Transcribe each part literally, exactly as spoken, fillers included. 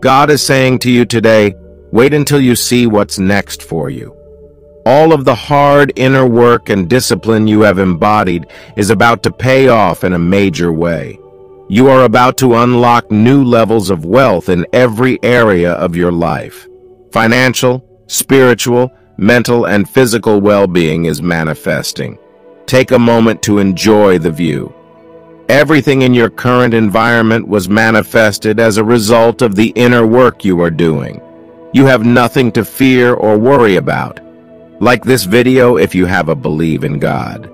God is saying to you today, wait until you see what's next for you. All of the hard inner work and discipline you have embodied is about to pay off in a major way. You are about to unlock new levels of wealth in every area of your life. Financial, spiritual, mental, and physical well-being is manifesting. Take a moment to enjoy the view. Everything in your current environment was manifested as a result of the inner work you are doing. You have nothing to fear or worry about. Like this video if you have a belief in God.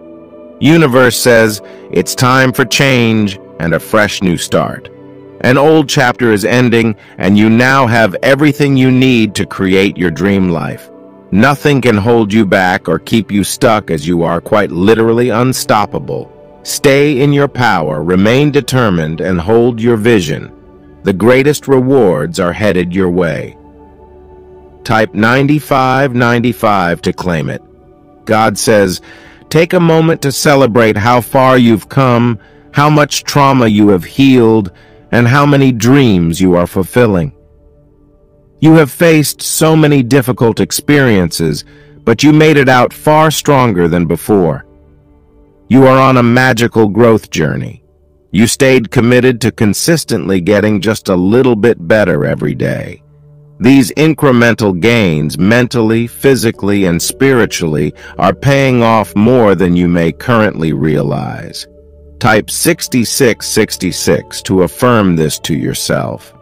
Universe says it's time for change and a fresh new start. An old chapter is ending and you now have everything you need to create your dream life. Nothing can hold you back or keep you stuck as you are quite literally unstoppable. Stay in your power, remain determined, and hold your vision. The greatest rewards are headed your way. Type ninety-five ninety-five to claim it. God says, take a moment to celebrate how far you've come, how much trauma you have healed, and how many dreams you are fulfilling. You have faced so many difficult experiences, but you made it out far stronger than before. You are on a magical growth journey. You stayed committed to consistently getting just a little bit better every day. These incremental gains, mentally, physically, and spiritually, are paying off more than you may currently realize. Type sixty-six sixty-six to affirm this to yourself.